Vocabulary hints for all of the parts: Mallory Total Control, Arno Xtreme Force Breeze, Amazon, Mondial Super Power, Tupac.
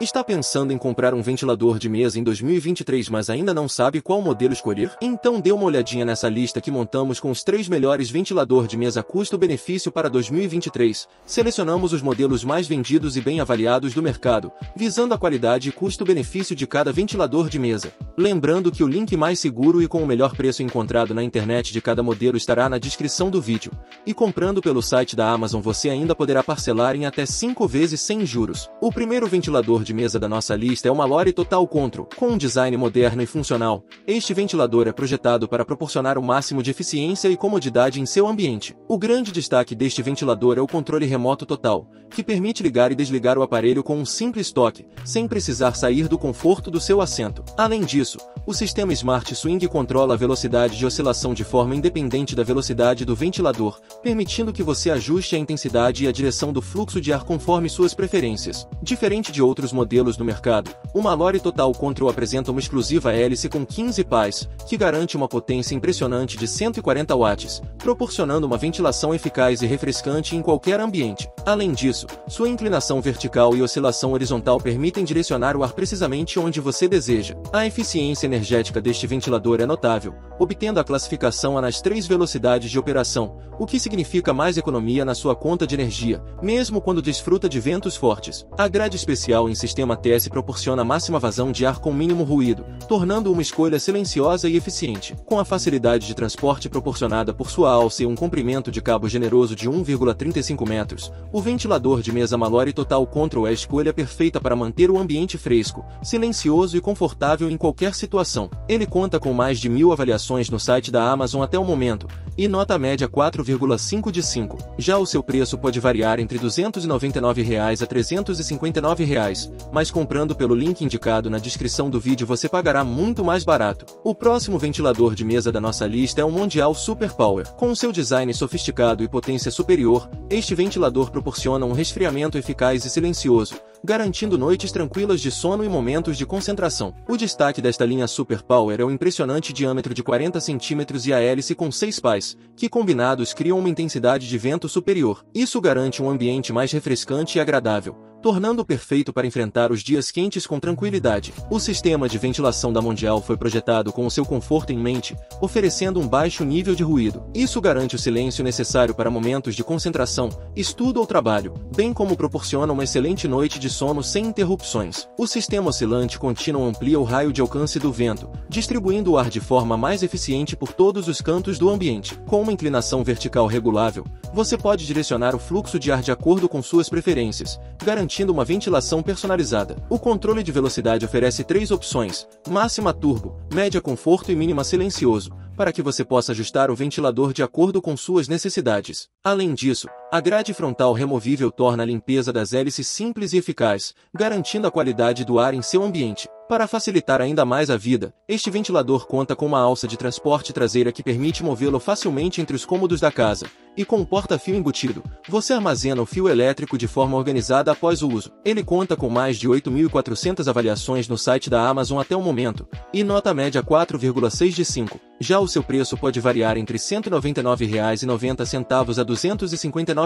Está pensando em comprar um ventilador de mesa em 2023, mas ainda não sabe qual modelo escolher? Então dê uma olhadinha nessa lista que montamos com os 3 melhores ventilador de mesa custo-benefício para 2023. Selecionamos os modelos mais vendidos e bem avaliados do mercado, visando a qualidade e custo-benefício de cada ventilador de mesa. Lembrando que o link mais seguro e com o melhor preço encontrado na internet de cada modelo estará na descrição do vídeo. E comprando pelo site da Amazon você ainda poderá parcelar em até 5 vezes sem juros. O primeiro ventilador de mesa da nossa lista é o Mallory Total Control. Com um design moderno e funcional, este ventilador é projetado para proporcionar o máximo de eficiência e comodidade em seu ambiente. O grande destaque deste ventilador é o controle remoto total, que permite ligar e desligar o aparelho com um simples toque, sem precisar sair do conforto do seu assento. Além disso, o sistema Smart Swing controla a velocidade de oscilação de forma independente da velocidade do ventilador, permitindo que você ajuste a intensidade e a direção do fluxo de ar conforme suas preferências. Diferente de outros modelos no mercado, o Mallory Total Control apresenta uma exclusiva hélice com 15 pás, que garante uma potência impressionante de 140 watts, proporcionando uma ventilação eficaz e refrescante em qualquer ambiente. Além disso, sua inclinação vertical e oscilação horizontal permitem direcionar o ar precisamente onde você deseja. A eficiência energética deste ventilador é notável, obtendo a classificação A nas 3 velocidades de operação, o que significa mais economia na sua conta de energia, mesmo quando desfruta de ventos fortes. A grade especial em sistema TS proporciona máxima vazão de ar com mínimo ruído, tornando uma escolha silenciosa e eficiente. Com a facilidade de transporte proporcionada por sua alça e um comprimento de cabo generoso de 1,35 metros, o ventilador de mesa Mallory Total Control é a escolha perfeita para manter o ambiente fresco, silencioso e confortável em qualquer situação. Ele conta com mais de 1000 avaliações no site da Amazon até o momento, e nota média 4,5 de 5. Já o seu preço pode variar entre R$ 299 a R$ 359, mas comprando pelo link indicado na descrição do vídeo você pagará muito mais barato. O próximo ventilador de mesa da nossa lista é o Mondial Super Power. Com seu design sofisticado e potência superior, este ventilador proporciona um resfriamento eficaz e silencioso, garantindo noites tranquilas de sono e momentos de concentração. O destaque desta linha Super Power é o impressionante diâmetro de 40 cm e a hélice com 6 pás, que combinados criam uma intensidade de vento superior. Isso garante um ambiente mais refrescante e agradável, tornando-o perfeito para enfrentar os dias quentes com tranquilidade. O sistema de ventilação da Mondial foi projetado com o seu conforto em mente, oferecendo um baixo nível de ruído. Isso garante o silêncio necessário para momentos de concentração, estudo ou trabalho, bem como proporciona uma excelente noite de sono sem interrupções. O sistema oscilante contínuo amplia o raio de alcance do vento, distribuindo o ar de forma mais eficiente por todos os cantos do ambiente. Com uma inclinação vertical regulável, você pode direcionar o fluxo de ar de acordo com suas preferências, garantindo uma ventilação personalizada. O controle de velocidade oferece 3 opções: máxima turbo, média conforto e mínima silencioso, para que você possa ajustar o ventilador de acordo com suas necessidades. Além disso, a grade frontal removível torna a limpeza das hélices simples e eficaz, garantindo a qualidade do ar em seu ambiente. Para facilitar ainda mais a vida, este ventilador conta com uma alça de transporte traseira que permite movê-lo facilmente entre os cômodos da casa, e com um porta-fio embutido, você armazena o fio elétrico de forma organizada após o uso. Ele conta com mais de 8.400 avaliações no site da Amazon até o momento, e nota média 4,6 de 5. Já o seu preço pode variar entre R$ 199,90 a R$ 259,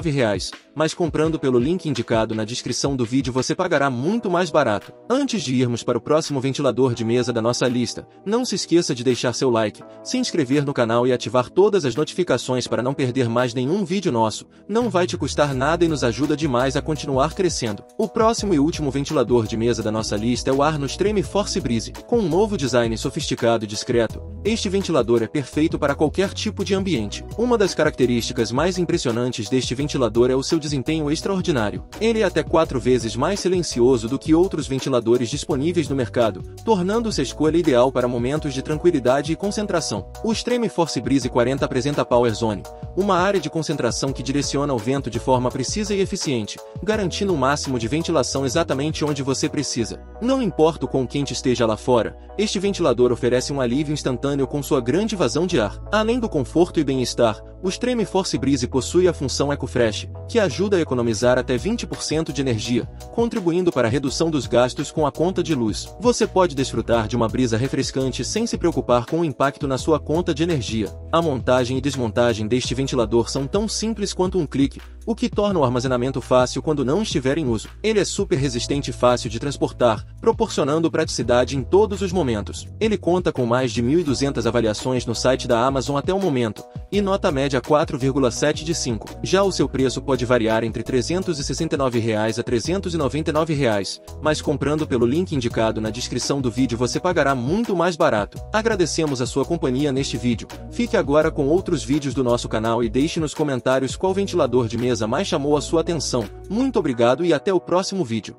mas comprando pelo link indicado na descrição do vídeo você pagará muito mais barato. Antes de irmos para o próximo ventilador de mesa da nossa lista, não se esqueça de deixar seu like, se inscrever no canal e ativar todas as notificações para não perder mais nenhum vídeo nosso. Não vai te custar nada e nos ajuda demais a continuar crescendo. O próximo e último ventilador de mesa da nossa lista é o Arno Xtreme Force Breeze. Com um novo design sofisticado e discreto, este ventilador é perfeito para qualquer tipo de ambiente. Uma das características mais impressionantes deste ventilador é o seu desempenho extraordinário. Ele é até 4 vezes mais silencioso do que outros ventiladores disponíveis no mercado, tornando-se a escolha ideal para momentos de tranquilidade e concentração. O Xtreme Force Breeze 40 apresenta a Power Zone, uma área de concentração que direciona o vento de forma precisa e eficiente, garantindo o máximo de ventilação exatamente onde você precisa. Não importa o quão quente esteja lá fora, este ventilador oferece um alívio instantâneo com sua grande vazão de ar. Além do conforto e bem-estar, o Xtreme Force Breeze possui a função EcoFresh, que ajuda a economizar até 20% de energia, contribuindo para a redução dos gastos com a conta de luz. Você pode desfrutar de uma brisa refrescante sem se preocupar com o impacto na sua conta de energia. A montagem e desmontagem deste ventilador são tão simples quanto um clique, o que torna o armazenamento fácil quando não estiver em uso. Ele é super resistente e fácil de transportar, proporcionando praticidade em todos os momentos. Ele conta com mais de 1.200 avaliações no site da Amazon até o momento, e nota média 4,7 de 5. Já o seu preço pode variar entre R$ 369 a R$ 399, mas comprando pelo link indicado na descrição do vídeo você pagará muito mais barato. Agradecemos a sua companhia neste vídeo. Fique agora com outros vídeos do nosso canal e deixe nos comentários qual ventilador de mesa mais chamou a sua atenção. Muito obrigado e até o próximo vídeo.